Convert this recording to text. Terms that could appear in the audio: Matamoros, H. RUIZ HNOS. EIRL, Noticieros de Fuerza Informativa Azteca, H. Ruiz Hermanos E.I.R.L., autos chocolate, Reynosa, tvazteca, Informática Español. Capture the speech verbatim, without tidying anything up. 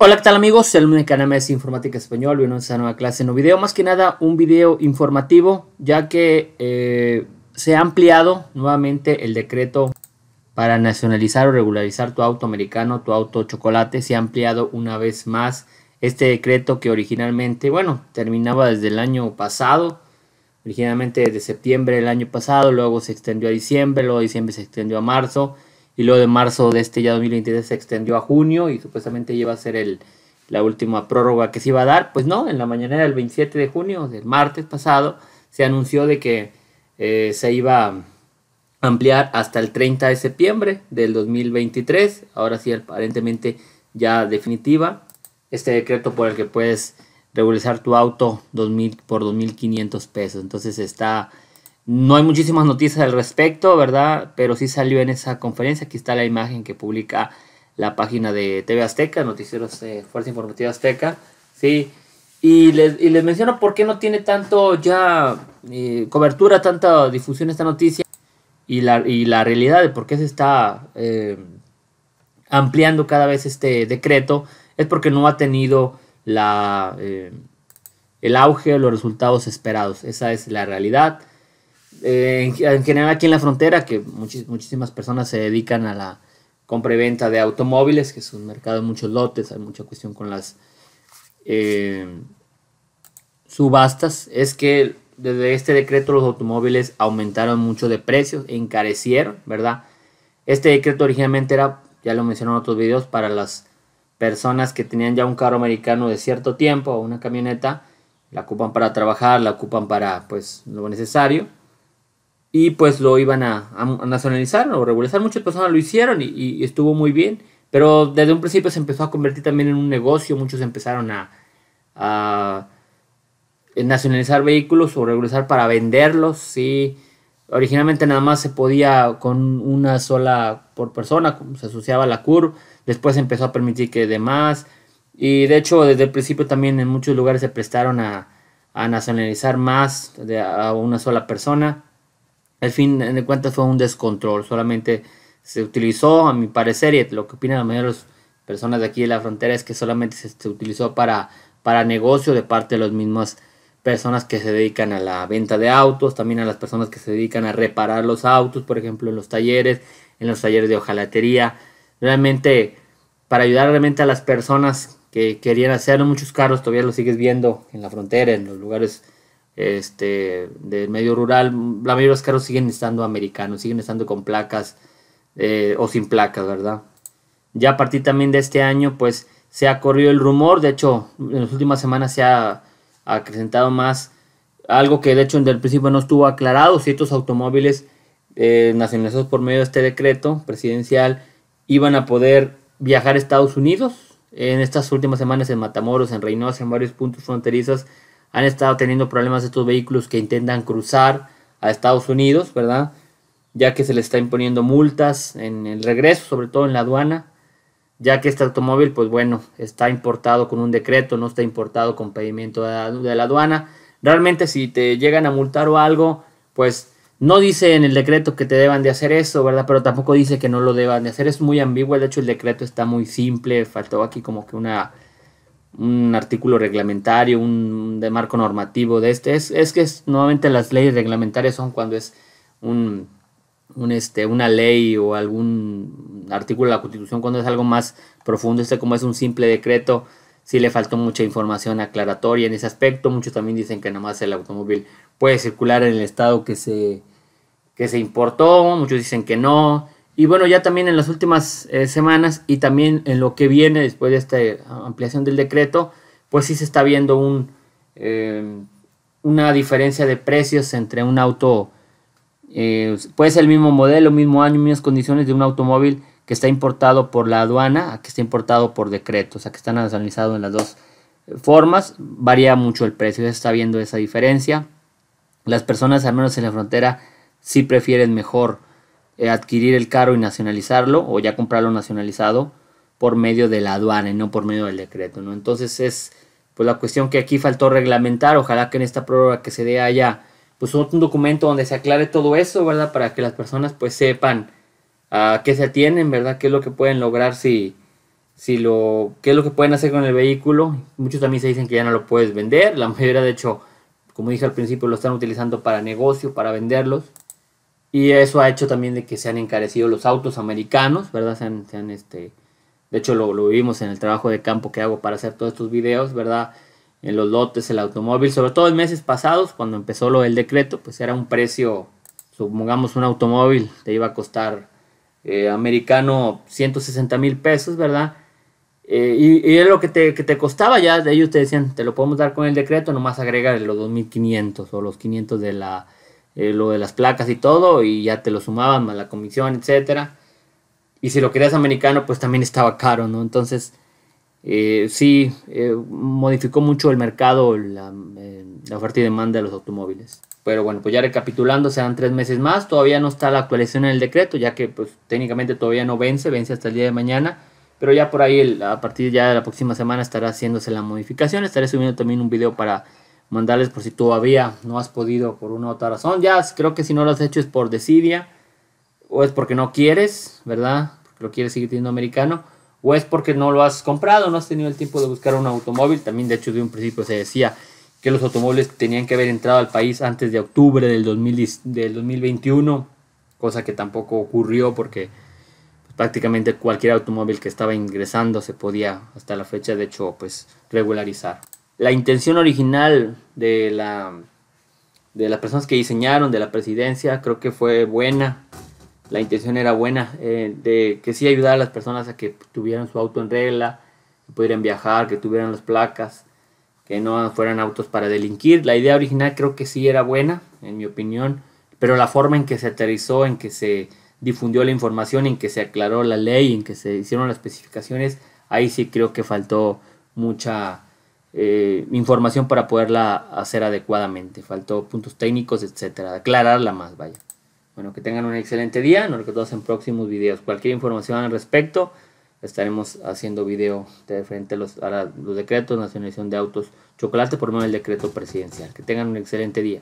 Hola, ¿qué tal amigos? El nombre del canal es Informática Español. Bienvenidos a una nueva clase, nuevo video. Más que nada un video informativo, ya que eh, se ha ampliado nuevamente el decreto para nacionalizar o regularizar tu auto americano, tu auto chocolate. Se ha ampliado una vez más este decreto que originalmente, bueno, terminaba desde el año pasado. Originalmente desde septiembre del año pasado, luego se extendió a diciembre, luego de diciembre se extendió a marzo. Y luego de marzo de este ya dos mil veintitrés se extendió a junio y supuestamente iba a ser el, la última prórroga que se iba a dar. Pues no, en la mañanera del veintisiete de junio, del martes pasado, se anunció de que eh, se iba a ampliar hasta el treinta de septiembre del dos mil veintitrés. Ahora sí, aparentemente ya definitiva, este decreto por el que puedes regularizar tu auto dos mil por dos mil quinientos pesos. Entonces está... No hay muchísimas noticias al respecto, ¿verdad? Pero sí salió en esa conferencia. Aquí está la imagen que publica la página de T V Azteca, Noticieros de Fuerza Informativa Azteca. Sí, y les, y les menciono por qué no tiene tanto ya eh, cobertura, tanta difusión esta noticia. Y la, y la realidad de por qué se está eh, ampliando cada vez este decreto es porque no ha tenido la, eh, el auge o los resultados esperados. Esa es la realidad. Eh, en general aquí en la frontera, que muchis, muchísimas personas se dedican a la compra y venta de automóviles, que es un mercado de muchos lotes, hay mucha cuestión con las eh, subastas, es que desde este decreto los automóviles aumentaron mucho de precios, encarecieron, ¿verdad? Este decreto originalmente era, ya lo mencioné en otros videos, para las personas que tenían ya un carro americano de cierto tiempo o una camioneta, la ocupan para trabajar, la ocupan para pues lo necesario. Y pues lo iban a, a nacionalizar o regularizar. Muchas personas lo hicieron y, y estuvo muy bien. Pero desde un principio se empezó a convertir también en un negocio. Muchos empezaron a, a nacionalizar vehículos o regularizar para venderlos. Sí. Originalmente nada más se podía con una sola por persona. Se asociaba a la C U R. Después se empezó a permitir que demás. Y de hecho desde el principio también en muchos lugares se prestaron a, a nacionalizar más de, a una sola persona. Al fin de cuentas fue un descontrol, solamente se utilizó, a mi parecer, y lo que opinan la mayoría de las personas de aquí de la frontera es que solamente se, se utilizó para, para negocio de parte de las mismas personas que se dedican a la venta de autos, también a las personas que se dedican a reparar los autos, por ejemplo en los talleres, en los talleres de hojalatería, realmente para ayudar realmente a las personas que querían hacerlo. Muchos carros todavía los sigues viendo en la frontera, en los lugares Este, del medio rural, la mayoría de los carros siguen estando americanos, siguen estando con placas eh, o sin placas, ¿verdad? Ya a partir también de este año, pues se ha corrido el rumor, de hecho, en las últimas semanas se ha acrecentado más algo que de hecho desde el principio no estuvo aclarado, ciertos automóviles eh, nacionalizados por medio de este decreto presidencial iban a poder viajar a Estados Unidos. En estas últimas semanas en Matamoros, en Reynosa, en varios puntos fronterizos, han estado teniendo problemas estos vehículos que intentan cruzar a Estados Unidos, ¿verdad? Ya que se les está imponiendo multas en el regreso, sobre todo en la aduana. Ya que este automóvil, pues bueno, está importado con un decreto, no está importado con pedimiento de la, de la aduana. Realmente si te llegan a multar o algo, pues no dice en el decreto que te deban de hacer eso, ¿verdad? Pero tampoco dice que no lo deban de hacer. Es muy ambiguo, de hecho el decreto está muy simple. Faltó aquí como que una... un artículo reglamentario, un de marco normativo de este, es, es que es, nuevamente las leyes reglamentarias son cuando es un, un este, una ley o algún artículo de la Constitución, cuando es algo más profundo. Este como es un simple decreto, sí le faltó mucha información aclaratoria en ese aspecto. Muchos también dicen que nomás el automóvil puede circular en el estado que se, que se importó, muchos dicen que no. Y bueno, ya también en las últimas eh, semanas y también en lo que viene después de esta ampliación del decreto, pues sí se está viendo un, eh, una diferencia de precios entre un auto, eh, puede ser el mismo modelo, mismo año, mismas condiciones de un automóvil que está importado por la aduana a que está importado por decreto, o sea que están nacionalizados en las dos formas, varía mucho el precio, se está viendo esa diferencia. Las personas, al menos en la frontera, sí prefieren mejor adquirir el carro y nacionalizarlo o ya comprarlo nacionalizado por medio de la aduana y no por medio del decreto, ¿no? Entonces es pues la cuestión que aquí faltó reglamentar. Ojalá que en esta prórroga que se dé haya pues un documento donde se aclare todo eso, ¿verdad? Para que las personas pues sepan a qué se atienen, ¿verdad? Qué es lo que pueden lograr si, si lo, qué es lo que pueden hacer con el vehículo. Muchos también se dicen que ya no lo puedes vender. La mayoría, de hecho, como dije al principio, lo están utilizando para negocio, para venderlos. Y eso ha hecho también de que se han encarecido los autos americanos, ¿verdad? Se han, se han este, de hecho, lo, lo vivimos en el trabajo de campo que hago para hacer todos estos videos, ¿verdad? En los lotes, el automóvil, sobre todo en meses pasados, cuando empezó lo del decreto, pues era un precio, supongamos un automóvil, te iba a costar eh, americano ciento sesenta mil pesos, ¿verdad? Eh, y, y es lo que te, que te costaba. Ya ellos te decían, te lo podemos dar con el decreto, nomás agregar los dos mil quinientos o los quinientos de la, eh, lo de las placas y todo, y ya te lo sumaban más la comisión, etcétera. Y si lo querías americano, pues también estaba caro, ¿no? Entonces, eh, sí, eh, modificó mucho el mercado, la, eh, la oferta y demanda de los automóviles. Pero bueno, pues ya recapitulando, serán tres meses más. Todavía no está la actualización en el decreto, ya que pues técnicamente todavía no vence, vence hasta el día de mañana. Pero ya por ahí, el, a partir ya de la próxima semana, estará haciéndose la modificación. Estaré subiendo también un video para mandarles por si todavía no has podido por una u otra razón. Ya creo que si no lo has hecho es por desidia, o es porque no quieres, ¿verdad? Porque lo quieres seguir teniendo americano, o es porque no lo has comprado, no has tenido el tiempo de buscar un automóvil. También, de hecho, de un principio se decía que los automóviles tenían que haber entrado al país antes de octubre del, dos mil, del dos mil veintiuno, cosa que tampoco ocurrió porque prácticamente cualquier automóvil que estaba ingresando se podía, hasta la fecha, de hecho, pues regularizar. La intención original de, la, de las personas que diseñaron, de la presidencia, creo que fue buena. La intención era buena, eh, de que sí ayudara a las personas a que tuvieran su auto en regla, que pudieran viajar, que tuvieran las placas, que no fueran autos para delinquir. La idea original creo que sí era buena, en mi opinión, pero la forma en que se aterrizó, en que se difundió la información, en que se aclaró la ley, en que se hicieron las especificaciones, ahí sí creo que faltó mucha eh, información para poderla hacer adecuadamente. Faltó puntos técnicos, etcétera. Aclararla más, vaya. Bueno, que tengan un excelente día. Nos vemos en próximos videos. Cualquier información al respecto, estaremos haciendo video de frente a los, a los decretos, nacionalización de autos, chocolate por medio del decreto presidencial. Que tengan un excelente día.